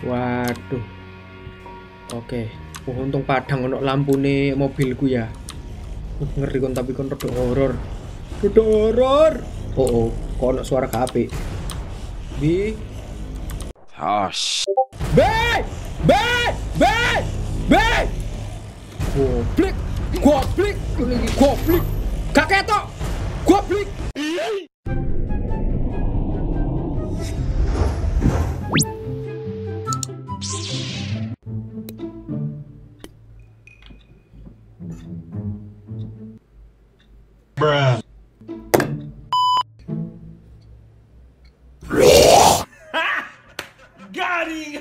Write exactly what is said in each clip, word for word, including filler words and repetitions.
Waduh. Oke. Oh, untung padang ono lampune mobilku ya. Uh, ngeri kon tapi kon rada horor. Rada horor. Oh, oh, kok ono suara K P. Bi. Oh, Bay! Bay! Bay! Bay! Goblik, goblik, goblik. Kakek tok. Goblik. Bruh. Garing.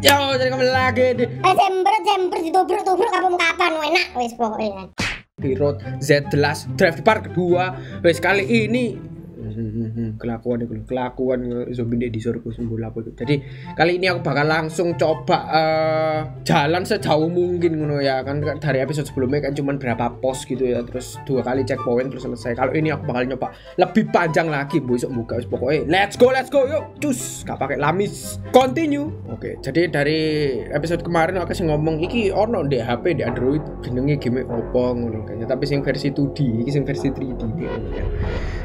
Yo, jadi kembali lagi di Sember Sember didobrak-dobrak kapan kapan enak wis pokoknya. Di Road Z The Last Drive part kedua. Wis kali ini kelakuan itu kelakuan zombie di surga sembuh lapo itu. Jadi kali ini aku bakal langsung coba uh, jalan sejauh mungkin ngono ya. Kan dari episode sebelumnya kan cuman berapa pos gitu ya. Terus dua kali checkpoint terus selesai. Kalau ini aku bakal nyoba lebih panjang lagi besok buka wis pokoknya. Let's go, let's go. Yuk, cus. Gak pakai lamis. Continue. Oke, jadi dari episode kemarin aku sing ngomong iki ono ndek H P ndek Android jenenge game opo ngono kayaknya. Tapi sing versi dua D, iki sing versi tiga D ngono ya.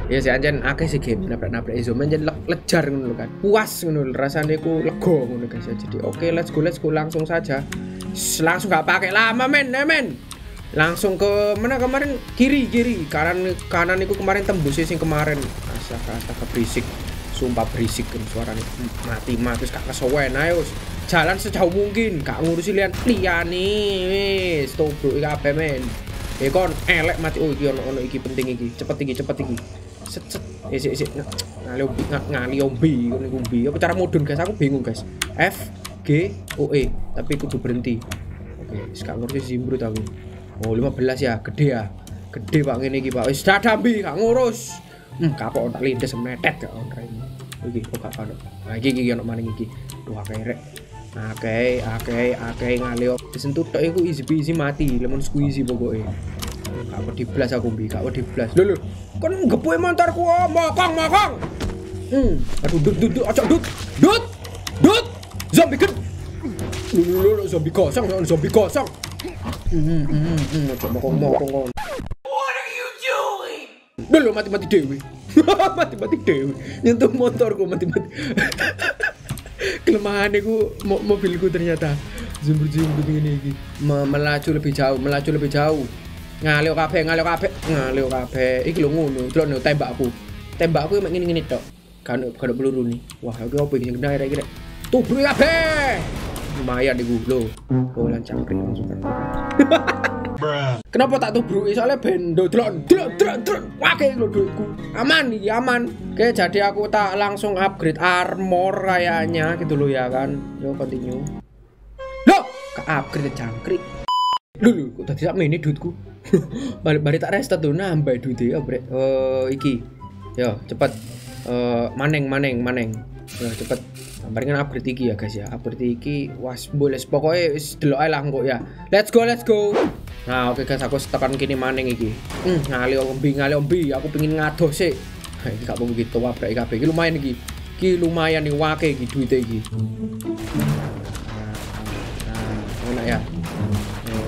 Ya sih anjen akeh sih game nabrak-nabrak zombie anjen le lejar ngono kan. Puas ngono rasane ku lega ngono guys. Jadi oke okay, let's go let's go langsung saja. Langsung gak pakai lama men, eh, men. Langsung ke mana kemarin? Kiri-kiri, kanan kanan iku kemarin tembus sing kemarin. Astaga-astaga berisik. Sumpah berisik kan suaranya mati-mati terus kakak kesuwen. Ayo jalan sejauh mungkin gak ngurusi lian liane wis tobruk kabeh men. Eh kon elek mati oh iki ono-ono iki penting iki cepet iki cepet iki set set isik isik ngali ombi ngali ombi ngene ombi apa cara mudun guys aku bingung guys F G O E tapi kudu berhenti oke wis gak ngurusi zimbrut aku oh lima belas ya gede ya gede Pak ngene iki Pak wis dadambi gak ngurus hmm kapok tak lindes metet gak ono ini iki kok gak ono ha iki iki ono maning iki duh akeh rek akeh akeh akeh ngali disentuh tok iku easy easy mati lemon squeezy pokoke gak wedi blas aku mbi gak wedi blas lho lho kon ngepuke montorku mokong mokong hmm aduh dut dut ojo dut dut dut zombie ket lho lho zombie kosong zombie kosong hmm hmm ojo mokong mokong what are you doing lho mati-mati dewe mati-mati dewe nyentuh motorku mati-mati kelemahan iku mobilku ternyata zombie-zombie begini iki melaju lebih jauh melaju lebih jauh ngalih kabeh ngalih kabeh ngalih kabeh iki lho ngono delok tembakku tembakku mek ngene-ngene tok gak gak peluru nih wah iki opo iki sing kena kira-kira tubruk kabeh lumayan iku lho oh lancang langsung kenapa tak tubruki soalnya bendo delok delok delok akeh lho duitku aman iki aman oke jadi aku tak langsung upgrade armor kayaknya gitu lho ya kan yo continue lho ke upgrade jangkrik lho kok tadi sak meneh duitku balik-balik tak restart tuh nambah duit ya brek uh, iki yo cepet uh, maneng maneng maneng yo cepet barengin upgrade iki ya guys ya upgrade iki was boleh pokoknya delok ae lah kok ya let's go let's go nah oke okay, guys aku tekan kini maneng iki hmm, ngali ombi ngali ombi aku pengen ngadoh sih iki gak apa begitu wah brek kabeh iki lumayan iki iki lumayan iki wake iki duit iki nah, enak ya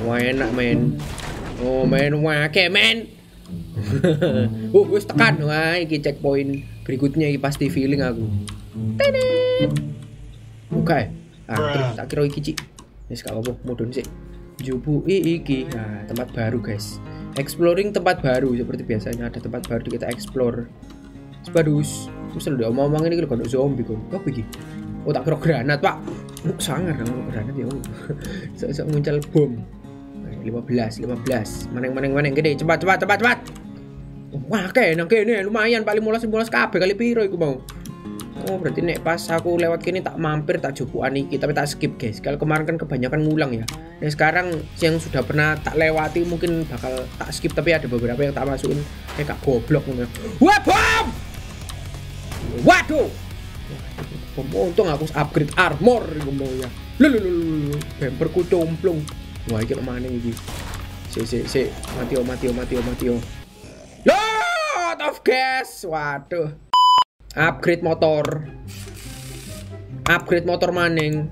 wah enak men. Oh men wake men. Oh wis tekan wah iki checkpoint berikutnya iki pasti feeling aku. Tenet. Oke. Ah terus tak kira iki cik. Wis gak apa-apa mudun sik. Jupuki iki. Nah, tempat baru guys. Exploring tempat baru seperti biasanya ada tempat baru kita explore. Sepadus. Terus udah omong-omongin iki lho kono zombie kon. Apa iki? Oh tak kira granat, Pak. Muk sangar nang granat ya. Sok-sok muncul bom. lima belas lima belas maneng maneng maneng gede cepat cepat cepat cepat wah kayak nang kene lumayan paling lima belas kabeh kali piro iku mau oh berarti nek pas aku lewat kene tak mampir tak jupukan iki tapi tak skip guys kalau kemarin kan kebanyakan ngulang ya nah sekarang yang sudah pernah tak lewati mungkin bakal tak skip tapi ada beberapa yang tak masukin kayak gak goblok ngono wah bom waduh bom untung aku upgrade armor iku mau ya lulu bemperku cumplung wah iki lho maneh iki. Sik sik sik mati oh mati oh mati oh mati oh. Lot of gas. Waduh. Upgrade motor. upgrade motor maning.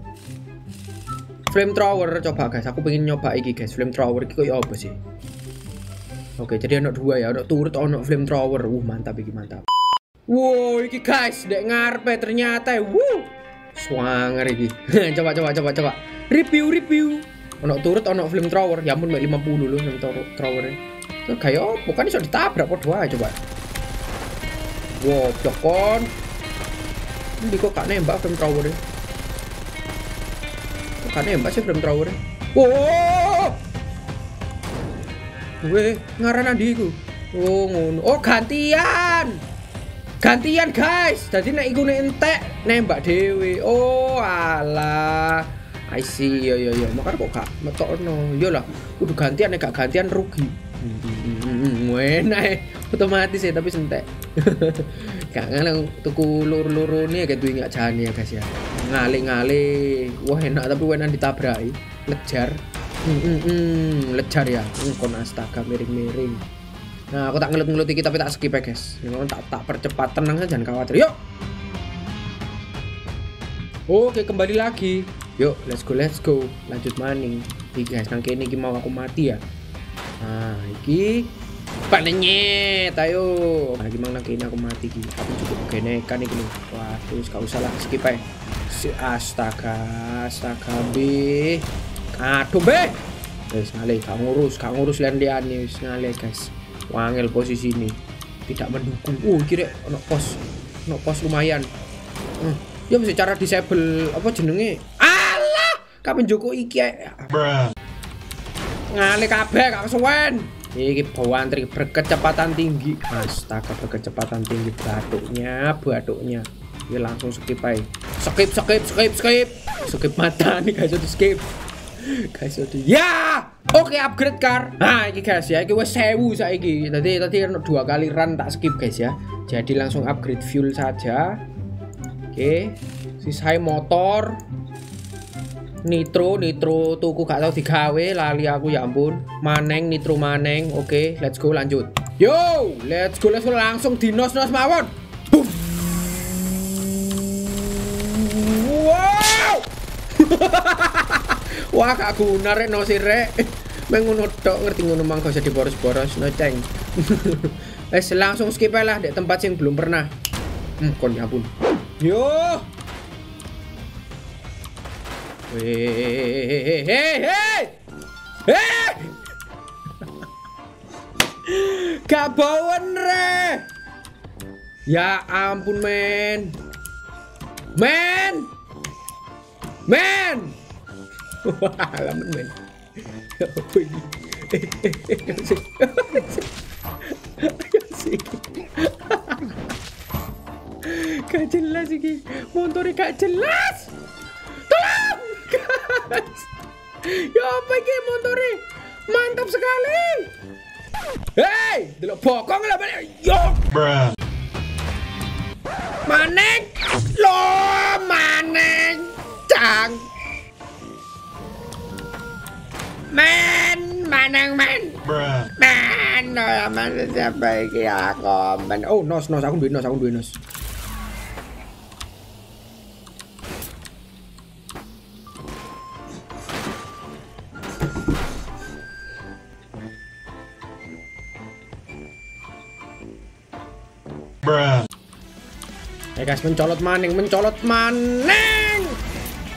Flamethrower coba guys, aku pengen nyoba iki guys. Flamethrower iki koyo apa sih? Oke, jadi ono dua ya, ono turut ono flamethrower. Uh, mantap iki, mantap. Wow, iki guys, dek ngarepe ternyata. Wuh. Swanger iki. Coba coba coba coba. Review review. Ono turut ono flamethrower. Ya ampun, mek lima puluh lho flamethrower-e. Itu gaya opo? Kan iso ditabrak padha wae coba. Wow, dokon. Ini kok gak nembak flamethrower-e. Kok gak nembak sih flamethrower-e? Wow. Weh, ngaran adiku. Oh, ngono. Oh, gantian. Gantian, guys. Jadi nek iku nek entek nembak dhewe. Oh, alah. I see. Yo yo yo, makar kok gak metokno. Yo lah, kudu gantian nek gak gantian rugi. Enak otomatis ya, tapi sentek. Gak nang tuku lur-lurune kayak duwe gak jane ya, guys ya. Ngale-ngale. Wah, enak tapi wenan ditabrak. Lejar. Hmm, hmm, lejar ya. Kon astaga, miring-miring. Nah, aku tak ngelut-ngelut iki tapi tak skip ya, guys. Memang tak tak percepat, tenang aja, jangan khawatir. Yuk. Oke, kembali lagi. Yuk, let's go, let's go. Lanjut maning. Iki guys, nang kene iki mau aku mati ya. Nah, iki panenyet, ayo. Nah, gimana nang kene aku mati iki? Aku cukup genekan iki lho. Waduh, gak usah lah, skip ae. Astaga, astaga, bi. Aduh be, guys ngalih, gak ngurus, gak ngurus lian-liannya, wis ngalih guys. Wangel posisi ini, tidak mendukung. Uh, kira ono pos, ono pos lumayan. Uh, ya bisa cara disable apa jenenge? Allah, kapan Joko iki? Ngalih kabeh, gak kesuwen. Iki bawa antri berkecepatan tinggi. Astaga, berkecepatan tinggi, batuknya, batuknya. Ya langsung skip aja. Skip, skip, skip, skip, skip mata nih guys, itu skip. Guys, udah ya. Oke, okay, upgrade car. Nah, ini guys ya, iki wis seribu saiki. Tadi tadi dua kali run tak skip guys ya. Jadi langsung upgrade fuel saja. Oke, okay. Sisai motor. Nitro, nitro tuku gak tau digawe, lali aku ya ampun. Maneng nitro maneng. Oke, okay, let's go lanjut. Yo, let's go let's go langsung dinos-nos mawon. Boom. Wow. Wah, gak guna rek no sirek. Mengono tok ngerti ngono mangko jadi boros-boros no ceng. Wes langsung skip ae lah dek tempat sing belum pernah. Hmm, kon ya ampun. Yo. Weh, heh heh. Heh. Gak bawen re. Ya ampun men. Men. Men. Wah, alamat men. Ya apa ini? Gak jelas ini. Motornya gak jelas. Tolong guys. Ya apa ini motornya? Mantap sekali. Hei, delok bokong lah balik. Yo. Maneng. Lo maneng. Cang. Men, manang men, men, no man siapa iki aku men. Oh nos nos, aku duwe nos, aku duwe nos. Eh guys, mencolot maning, mencolot maning.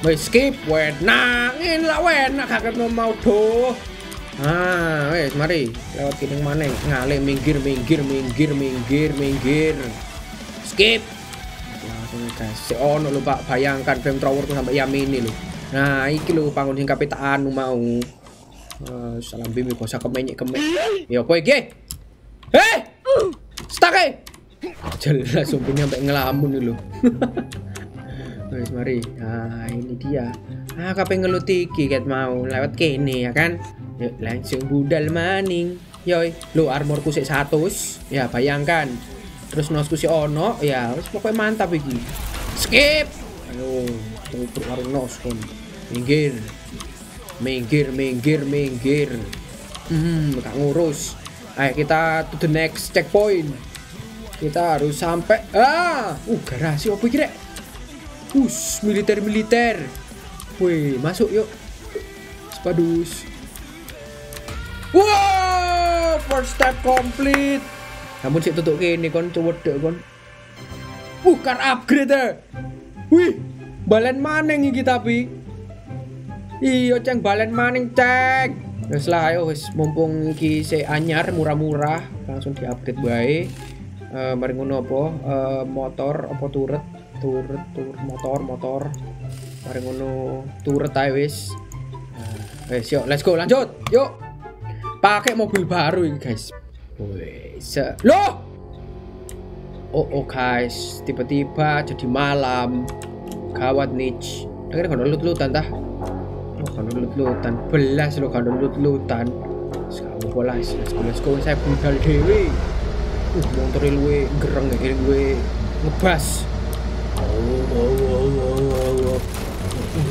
Wes skip, wenak, enak wenak kaget mau do. Ah, wes mari lewat kidung maneng, ngalih minggir minggir minggir minggir minggir. Skip. Langsung guys. Oh, no lupa bayangkan flamethrower tuh sampai yamini lho. Nah, iki lho pangun sing kapitaan mau. Uh, salam bimi kosa kemenyek kemek. Ya apa iki? Heh. Stuck e. Jelas sumpahnya sampai ngelamun lho. Guys, mari. Nah, ini dia. Ah, kape ngeluti iki ket mau lewat kene ya kan. Yuk, langsung budal maning. Yoi, lu armorku sik seratus. Ya, bayangkan. Terus nosku si ono, ya wis pokoke mantap iki. Skip. Ayo, tutup karo nos kon. Minggir. Minggir, minggir, minggir. Hmm, gak ngurus. Ayo kita to the next checkpoint. Kita harus sampai. Ah, uh garasi opo iki rek? Push, militer-militer. Wih, masuk yuk. Spadus. Wow, first step complete. Namun sih tutup kene kon cewedek kon. Bukan upgrade. Wih, balen maning iki tapi. Iya, ceng balen maning ceng. Wis lah ayo wis mumpung iki sik anyar murah-murah, langsung di-upgrade bae. Eh mari ngono apa? Eh motor apa turret? Turret, turret motor, motor. Mari ngono turret ae wis. Wis yuk, let's go lanjut. Yuk. Pakai mobil baru ini, guys. Wis. Loh. Oh, oh guys, tiba-tiba jadi malam. Gawat nih. Akhirnya kan lut-lutan tah. Loh kan lut-lutan, belas loh kan lut-lutan. Sekarang bola, let's go, saya budal dewe. Uh, motor luwe gereng iki luwe ngebas. Oh, oh, oh, oh, oh.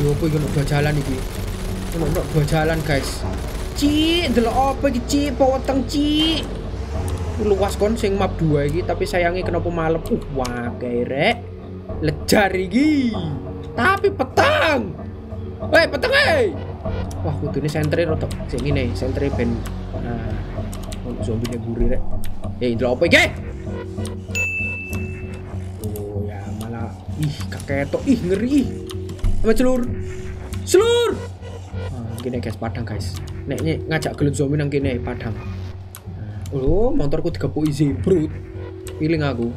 Yo opo iki ono jalan iki. Ono dua jalan, guys. Ci, delok opo iki, Ci? Poweteng, Ci. Luas kon sing map dua iki, tapi sayangi kenapa malep. Uh, wah, kairek. Lejar iki. Tapi petang. Woi, petang e. Wah, kudune sentre rotok sing ngene, sentre ben. Nah, ono zombine buri rek. Eh, delok opo iki? Oh, ya malah ih kaketok, ih ngeri. Apa celur? Celur. Ah, gini guys, padang guys. Nek nek ngajak gelut zombie nang kene padang. Oh, motorku digepuki zebrut. Piling aku.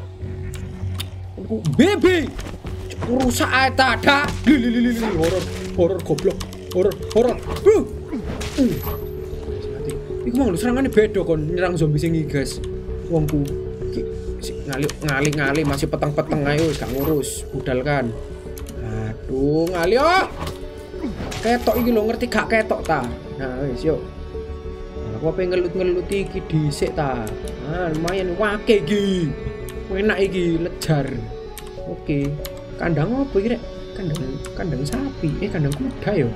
Aku bebe. Rusak ae ta dak. Horor, horor goblok. Horor, horor. Uh. Uh. Iku mang serangane bedo kon nyerang zombie sing iki, guys. Wongku ngali-ngali masih peteng-peteng ayo gak ngurus, budal kan. Aduh, ngali oh. Ketok iki lho ngerti gak ketok ta. Nah, wis yuk. Aku pengen ngelut-ngelut iki dhisik ta. Nah, lumayan wake iki. Enak iki, lejar. Oke. Kandang opo iki rek? Kandang kandang sapi. Eh, kandang kuda yo.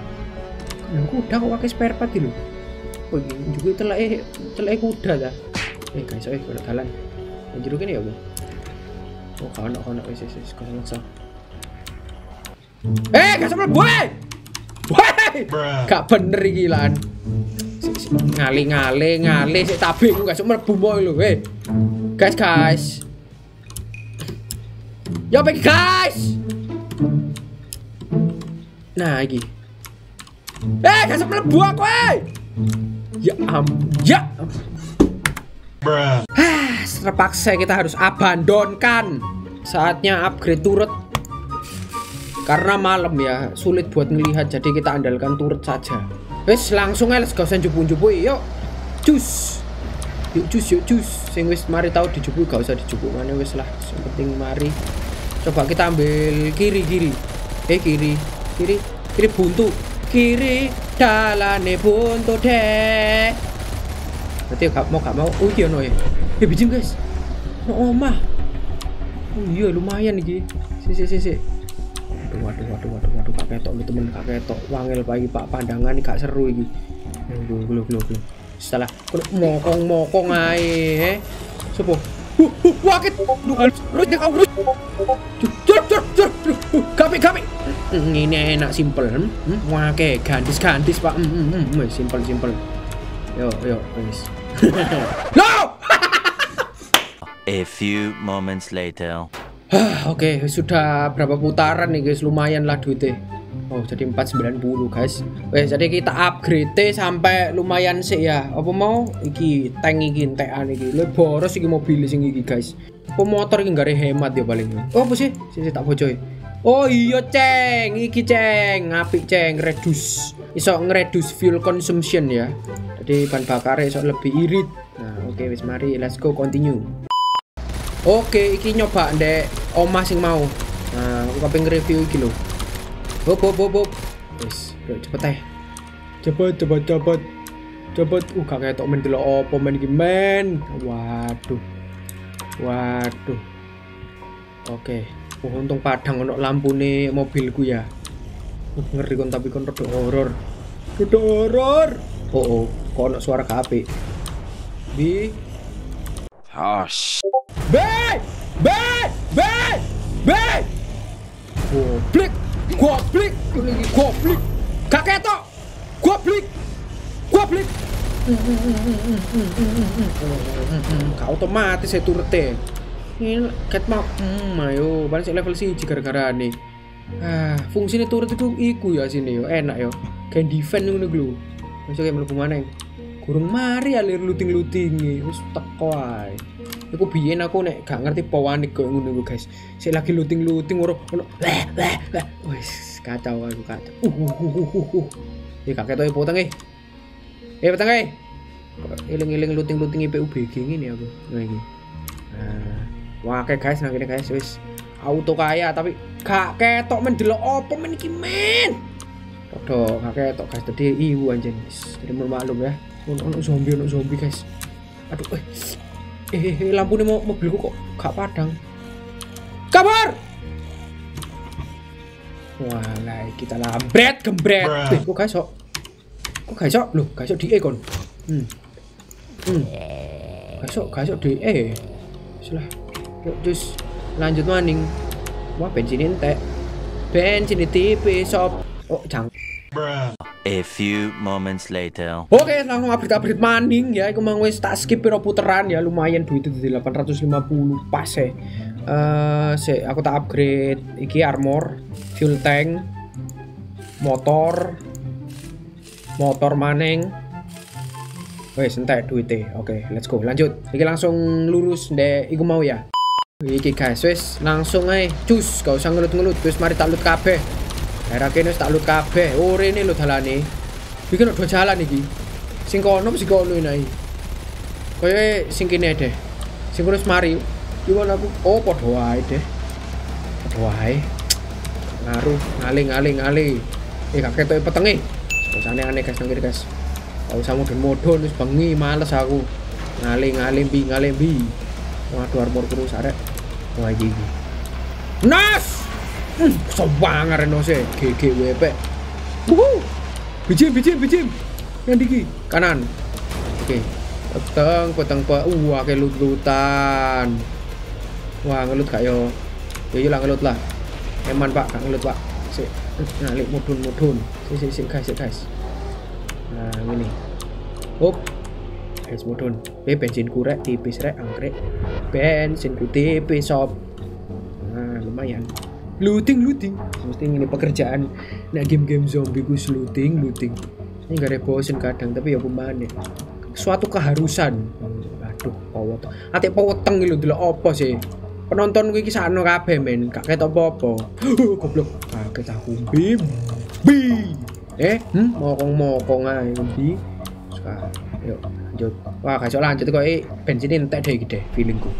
Kandang kuda kok wake spare part iki lho. Kok iki njuku teleke teleke kuda ta. Eh, guys, ayo kita jalan. Njero kene ya, Bu. Oh, kono-kono wis wis kono-kono. Eh, gak sempat, boy. Boy. Gak bener iki lan. Ngali-ngali, ngali sik tabe ku gak mlebu moe lho. Heh. Guys, guys. Yo bagi guys. Nah, iki. Eh, gak mlebu aku, eh. Ya ampun. Ya. Bruh. Ah, terpaksa kita harus abandonkan. Saatnya upgrade turret. Karena malam ya, sulit buat melihat, jadi kita andalkan turret saja. Wes langsung aja, gak usah jupu-jupuin, yuk. Cus. Yuk cus, yuk cus. Sing wis mari tahu dijupu, gak usah dijupu mana wes lah. Yang penting mari. Coba kita ambil kiri-kiri. Eh kiri, kiri, kiri buntu. Kiri dalane buntu deh. Berarti gak mau gak mau. Oh iya no ya. Eh bijim guys. Oh mah. Oh iya lumayan iki. Si si si si. Waduh, waduh, waduh, waduh, waduh, kak ketok lu temen, kak ketok wangil pagi pak pandangan ini gak seru ini. Aduh, gelo, gelo, gelo. Salah, mokong, mokong aja. Sopo, huh, huh, wakit. Duh, rut, dek, rut. Jur, jur, jur, jur. Gapi, gapi. Ini enak, simpel. Wake, gandis, gandis, pak. Simpel, simpel. Yo, yo, guys. No! A few moments later. Oke, okay, sudah berapa putaran nih guys, lumayan lah duitnya. Oh jadi empat sembilan puluh guys. Oke, jadi kita upgrade sampai lumayan sih ya. Apa mau? Iki tank iki entekan iki. Lho boros iki mobil sing iki guys. Apa motor iki gak hemat ya paling. Oh apa sih? Sisi tak bocoi. Oh iya ceng, iki ceng, apik ceng, reduce. Iso ngereduce fuel consumption ya. Jadi bahan bakar iso lebih irit. Nah, oke okay, wis mari let's go continue. Oke, iki nyoba ndek omah sing mau. Nah, aku pengen review iki lho. Hop hop hop hop. Wis, cepet ae. Cepet cepet cepet. Cepet uh gak ketok men delok opo men iki men. Waduh. Waduh. Oke, oh, untung padang ono lampune mobilku ya. Ngeri kon tapi kon rada horor. Rada horor. Oh oh, kok ono suara H P. Bi. Hash. B B B B Goblik, goblik, goblik. Gak ketok. Goblik. Goblik. Gak otomatis ya turete. Ini ket mau. Hmm, ayo balik level sih gara-gara nih. Ah, fungsinya turret itu iku ya sini yo, enak yo. Kayak defense ngono iku. Masuk kayak mlebu maneh. Gurung mari alir luting-lutingi wis teko ae. Iku biyen aku nek gak ngerti pawanik koyo ngono iku, guys. Sik lagi luting-luting ora ono. Wis kacau aku kacau. Ya gak ketok potong e. Eh potong e. Eling-eling luting-luting I P U B G ngene aku. Nah iki. Nah, wah kayak guys nang kene guys wis auto kaya tapi gak ketok mendelok apa men iki men. Podo gak ketok guys tadi iwu anjen. Jadi maklum ya. Ono zombie ono zombie guys. Aduh eh. Eh lampune mau mobilku kok gak padang. Kabur. Walai kita lambret gembret. Eh, kok guys kok. Kok guys kok lho, guys kok D E kon. Hmm. Hmm. Guys kok guys kok D E. Salah. Yuk terus lanjut maning. Wah bensin entek. Bensin tipis sop. Oh jang. A few moments later. Oke, okay, langsung update-update maning ya. Iku mang wis tak skip piro puteran ya lumayan duit itu delapan ratus lima puluh pas eh. Uh, se aku tak upgrade iki armor, fuel tank, motor. Motor maning. Wes entek duite. Oke, okay, let's go. Lanjut. Iki langsung lurus ndek iku mau ya. Iki guys, wis langsung ae, cus, gak usah ngelut-ngelut, wis mari tak loot kabeh. Era kene wis tak loot kabeh. Urene lho dalane. Iki ono do jalan iki. Sing kono sing kono iki. Koyoke sing kene deh. Sing terus mari. Iki aku oh padha wae deh. Padha wae. Ngaruh ngaling-ngaling-ngaling. Eh gak ketoke petenge. Bocane aneh guys nang kiri guys. Gak usah modon-modon wis bengi males aku. Ngaling-ngaling bi ngalembi. Waduh armor terus arek. Wah iki. Nas. Hmm, sewang arenose G G W P. Wuh. Bijim bijim bijim. Nang iki kanan. Oke. Okay. Peteng peteng pe. Wah, kayak lut-lutan. Wah, ngelut gak yo. Yo yo lah ngelut lah. Eman Pak, gak ngelut Pak. Sik. Nah, lek mudun-mudun. Sik sik guys, sik guys. Nah, ngene. Hop. Guys mudun. Eh bensin kurek tipis rek angkrek. Bensin ku tipis sop. Nah, lumayan. Looting looting. Looting ini pekerjaan. Nah, game-game zombie ku looting looting. Ini gak ada bosen kadang tapi ya pemane. Suatu keharusan. Aduh, pawet. Ate paweteng lho delok apa sih? Penonton ku iki sakno kabeh men, gak ketok apa-apa. Goblok. Kaget aku bim. Bi. Eh, hmm, mokong-mokong ae ndi? Sekarang ayo. Lanjut. Wah, gak lanjut kok iki bensin entek deh iki deh feelingku.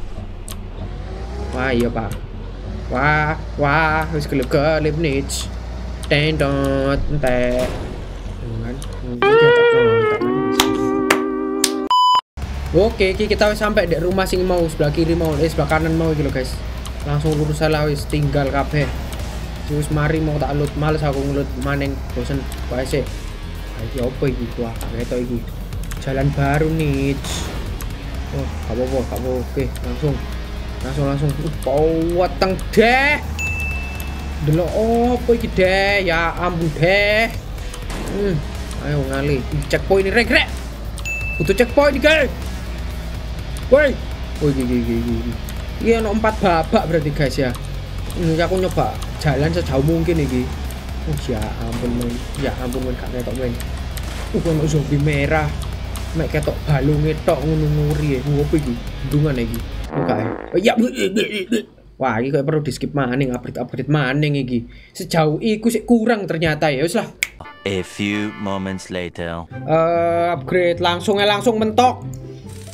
Wah, iya Pak. Wah, wah, wis gelep-gelep nits. Tendot entek. Oke, okay, kita wis sampai di rumah sing mau sebelah kiri mau, eh sebelah kanan mau iki lho guys. Langsung lurus salah wis tinggal kabeh. Wis mari mau tak loot, males aku ngelut maning bosen wae sik. Iki opo iki? Wah, ketok iki. Jalan baru nih. Oh, apa apa, apa oke, langsung. Langsung langsung poteng deh. Delok opo iki deh? Ya ampun deh. Hmm, ayo ngali. Checkpoint ini rek rek. Butuh checkpoint iki, guys. Woi. Woi iki iki iki. Iki ono empat babak berarti guys ya. Ini aku nyoba jalan sejauh mungkin iki. Oh ya ampun men. Ya ampun men gak ketok men. Uh ono zombie merah. Mek ketok balunge tok ngono nguri. Opo iki? Ndungane iki. Oke. Ya. Wah, iki kok perlu di-skip maning update-update maning iki. Sejauh iku sik kurang ternyata ya. Wis lah. A few moments later. Uh, upgrade langsung langsung mentok.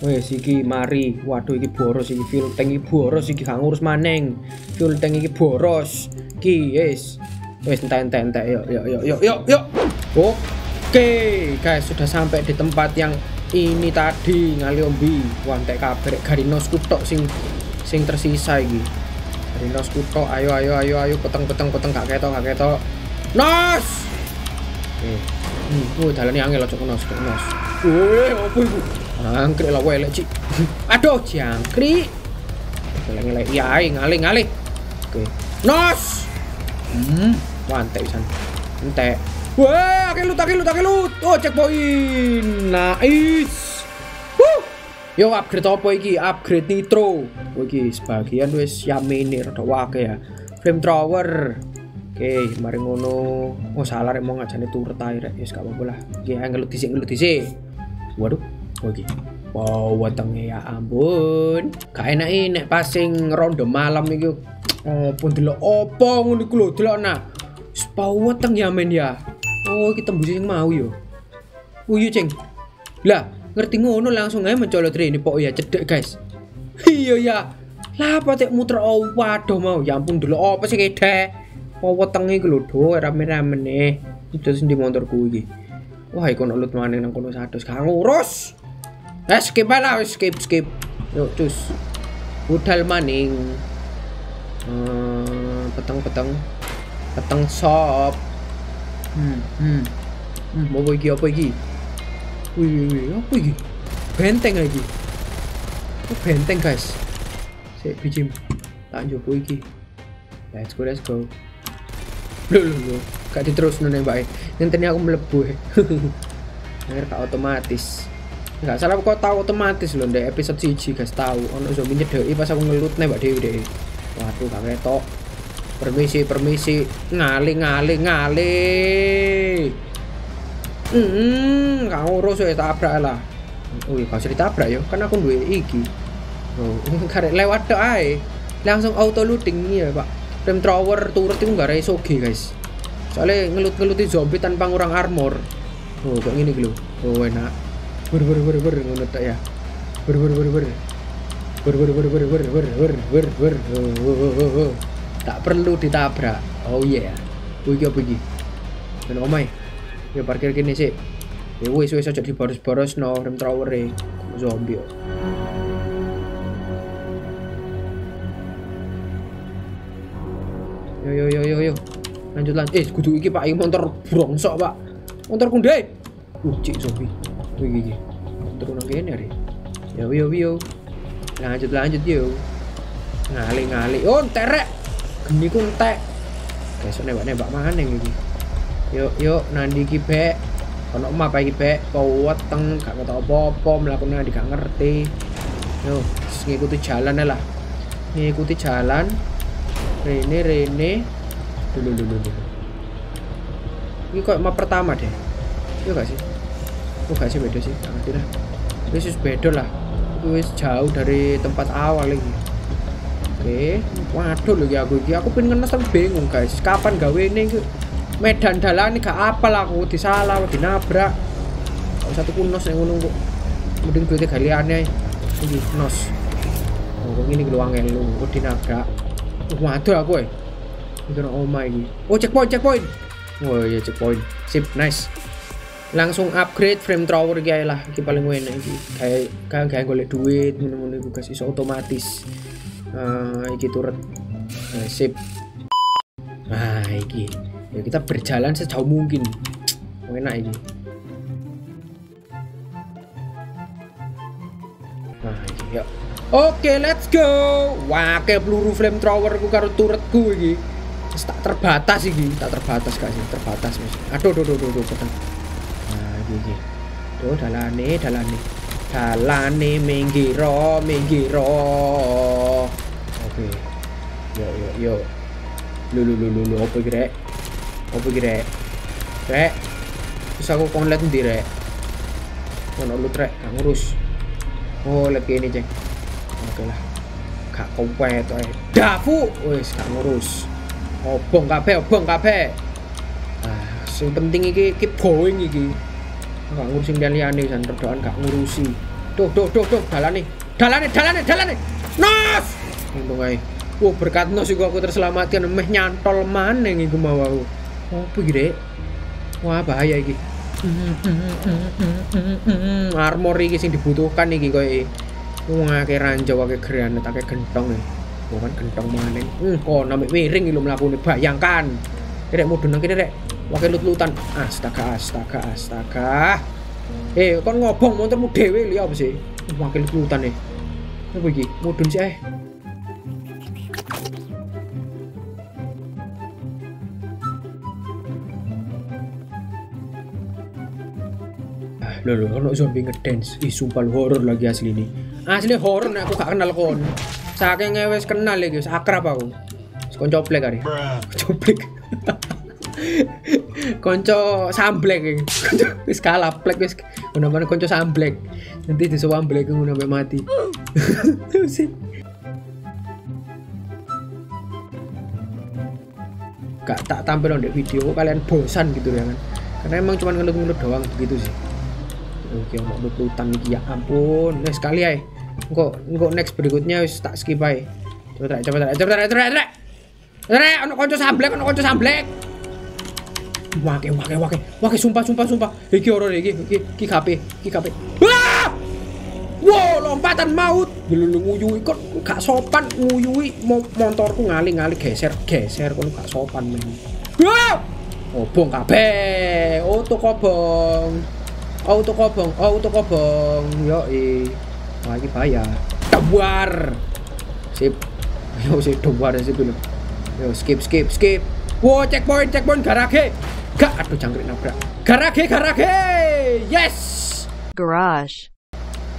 Wes iki mari. Waduh iki boros iki fuel tank iki boros iki gak ngurus maning. Fuel tank iki boros. Ki yes. Wes entek-entek yo yo yo yo yo yo. Oke, okay, guys sudah sampai di tempat yang ini tadi ngaliombi. Wah entek kabrek garinosku tok sing sing tersisa iki. Garinosku tok ayo ayo ayo ayo peteng-peteng peteng gak ketok gak ketok. Nos. Hmm, oh dalane angel aja kenos, kenos. Weh, opo iku? Angkrik lho elek, Cik. Aduh, jangkrik. Elek-elek ya ae, ngalih-ngalih. Oke. Nos. Hmm, mantep pisan. Mantep. Wah, akeh loot, akeh loot, akeh loot. Oh, checkpoint. Nice. Woo. Yo, upgrade apa iki? Upgrade nitro. Oh, iki sebagian wis yamene rada akeh ya. Flamethrower. Oke, mari ngono. Oh, salah rek mau ngajane turut ae rek. Wis gak apa-apa lah. Iki ngelut dhisik, ngelut dhisik. Waduh. Oh, iki. Wow, wetenge ya ampun. Gak enake nek pas sing ronde malam iki. Oh, pun delok apa ngono iku lho, delokna. Spawa teng ya men ya. Oh, kita tembusin yang mau yo. Oh iya ceng. Lah, ngerti ngono langsung aja mencolot rene pok ya cedek guys. Iya ya. Lah patek muter oh, waduh mau. Ya ampun delok apa sih kedek. Oh wetenge iku lho do rame-rame meneh. Itu sing di motorku iki. Wah, iku ono loot maneh nang kono satu. Gak ngurus. Eh, skip lah, skip skip. Yo cus. Budal maning. Hmm, peteng-peteng. Peteng sop. Hmm, hmm. Hmm, mau apa iki? Apa iki? Wih, wih, apa iki? Benteng lagi. Oh, benteng, guys. Sik bijim. Tak njopo iki. Let's go, let's go. Loh, loh, loh. Gak diterusno nembake. Ngenteni aku mlebu. Akhir tak otomatis. Enggak salah kok tau otomatis lho ndek episode siji guys tau ono zombie nyedeki pas aku ngelut nembak dhewe dhek. Waduh, gak ketok. Permisi, permisi, ngali, ngali, ngali. Hmm, gak ngurus ya tabrak lah. Oh iya, gak usah ditabrak ya, kan aku duwe iki. Oh, karek lewat tok ae. Langsung auto loading ya, Pak. Flamethrower turut itu gak iso ge, guys. Soale ngelut-ngeluti zombie tanpa ngurang armor. Oh, kok ngene iki lho. Oh, enak. Ber ber ber ber ngono tok ya. Ber ber ber ber. Ber ber ber ber ber ber ber ber. Tak perlu ditabrak. Oh iya. Iki apa iki? Nang omahe. Ya parkir kene sik. Ya wis wis aja diboros-boros no flamethrower-e zombie. Yo yo yo yo yo. Lanjut lanjut. Eh kudu iki Pak, iki motor brongsok Pak. Motorku ndek. Uh cik zombie. Tuh iki iki. Motor nang kene arek. Yo yo yo. Lanjut lanjut yo. Ngali ngali. Oh terek. Geni ku entek. Besok nembak-nembak maneh iki. Yuk, yuk nandi iki bek. Ono map iki bek, weteng gak ketok apa-apa, mlakune nandi gak ngerti. Yo, ngikuti jalan lah. Ngikuti jalan. Rene rene. Dulu dulu dulu. Iki kok map pertama deh. Yo gak sih? Oh gak sih beda sih, gak ngerti lah. Wis wis beda lah. Wis jauh dari tempat awal iki. Oke, waduh lho ya aku iki. Aku pengen ngenes tapi bingung guys. Kapan gawene iki? Medan dalan gak apal aku disalah, dinabrak. Kok satu kunos yang ngono kok. Mending duitnya galiane iki kunos. Oh, ngene iki lho angel lho kok dinabrak. Waduh aku e. Iki ono omah iki. Oh, checkpoint, checkpoint. Oh iya checkpoint. Sip, nice. Langsung upgrade flamethrower iki ae lah. Iki paling enak iki. Kayak kayak golek duit ngono-ngono iku guys iso otomatis. Uh, iki turut nah, sip. Nah iki ya, kita berjalan sejauh mungkin. Oh, enak iki. Nah iki yuk. Oke let's go. Wah kayak peluru flamethrowerku karo turutku iki tak terbatas iki. Tak terbatas gak sih? Terbatas mis. Aduh aduh aduh aduh petang. Nah iki iki. Duh dalane dalane dalane minggiro minggiro. Oke, yo yo yo, lu lu lu lu lu, apa kira? Apa kira? Rek, bisa aku konlet sendiri. Mana lu rek? Gak ngurus. Oh, lagi ini ceng. Oke lah, gak kompet toh. Dapu, wes gak ngurus. Obong kape, obong kape. Ah, yang penting iki keep going iki. Gak ngurusin daliane, san perdoan gak ngurusi. Duh duh duh duh, dalane, dalane, dalane, dalane. Nos. Untung ae. Oh, berkat nos iku aku terselamatkan meh nyantol maneh iku mau aku. Opo iki, Rek? Wah, bahaya iki. Armor iki sing dibutuhkan iki koyo. Wong akeh ranjau, akeh granat, akeh gentong. Bukan gentong maneh. Engko nambah wiring iki lho mlakune bayangkan. Rek mudhun nang kene rek. Wakai lut-lutan. Astaga, astaga, astaga. Eh, kon ngobong motormu dhewe lho apa sih? Wakai lut-lutan e. Apa iki? Mudhun sih eh. Loh loh, ono zombie ngedance. Ih sumpah horor lagi asli ini. Asli horor nek aku gak kenal kon. Saking wis kenal iki wis akrab aku. Konco plek kali. Coplek. Konco samblek. Wis kalah plek wis. Ono-ono konco samblek. Nanti disewam blek ngono sampe mati. Gak tak tampil di video kalian bosan gitu ya kan, karena emang cuma ngeluh-ngeluh doang begitu sih. Oke mau berputar ya ampun guys sekali ya kok kok next berikutnya wis tak skip aja. Coba coba coba coba coba coba coba ono konco samblek ono konco samblek wake wake wake wake sumpah sumpah sumpah iki horor iki iki K P iki K P. Wow lompatan maut belulu nguyui kok gak sopan nguyui motorku ngaling-ngaling geser-geser kok gak sopan men. Wow obong kabeh auto kobong auto kobong auto kobong yo eh lagi bahaya keluar sip yo sip keluar sip dulu yo skip skip skip. Wow checkpoint checkpoint garage gak aduh jangkrik nabrak garage garage yes garage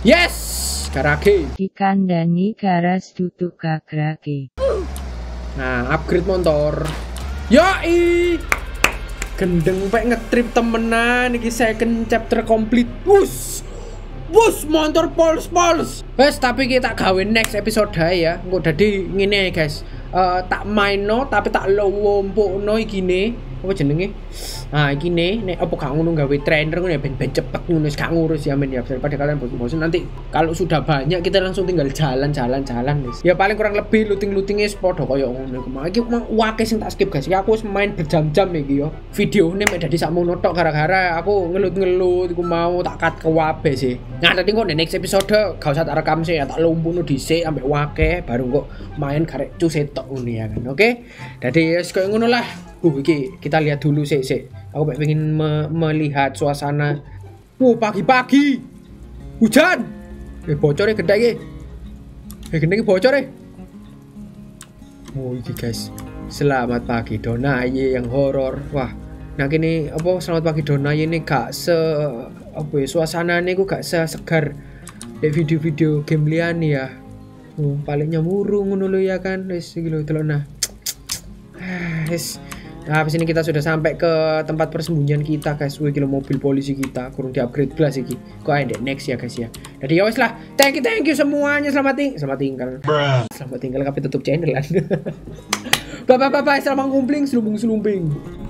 yes, karake. Dikandani garas duduk kagrake. Nah, upgrade motor. Yoi. Gendeng pek ngetrip temenan iki second chapter complete. Wus. Wus motor pols-pols. Wes tapi kita gawe next episode ae ya. Engko dadi ngene guys. Uh, tak maino tapi tak lowompokno iki ne. Apa jenenge? Nah, iki ne nek apa gak ngono gawe trainer ngono ya ben-ben cepet ngono wis gak ngurus ya men ya daripada kalian bosen-bosen nanti kalau sudah banyak kita langsung tinggal jalan-jalan-jalan guys. Ya paling kurang lebih looting-lootinge padha koyo ngono kemae iki wake sing tak skip guys. Ya aku wis main berjam-jam iki yo. Videone mek dadi sakmono tok gara-gara aku ngelut-ngelut iku mau tak cut kewabe sih. Nah, tadi kok next episode gak usah tak rekam sih ya tak lumpuno dhisik ambek wake baru kok main karek cusetok ngono ya kan. Oke. Dadi wis koyo ngono lah. Uh, iki kita lihat dulu sih sih. Aku pengen me melihat suasana. Wuh, pagi-pagi. Hujan. Eh bocor ya gede iki. Eh gede iki bocor ya. Oh, iki guys. Selamat pagi Donaye yang horor. Wah, nah kini apa selamat pagi Donaye ini gak se apa ya suasanane iku gak sesegar di video-video game liane ya. Oh, palingnya murung ngono lho ya kan. Wis iki lho delokna. Ah, wis. Nah, habis ini kita sudah sampai ke tempat persembunyian kita, guys. Wih, kilo mobil polisi kita kurang di-upgrade belas iki. Kok ada next ya, guys ya. Jadi ya wes lah. Thank you, thank you semuanya. Selamat tinggal, selamat tinggal. Bruh. Selamat tinggal, tapi tutup channel. Bye bye bye bye. Selamat ngumpling, selumbung-selumbing.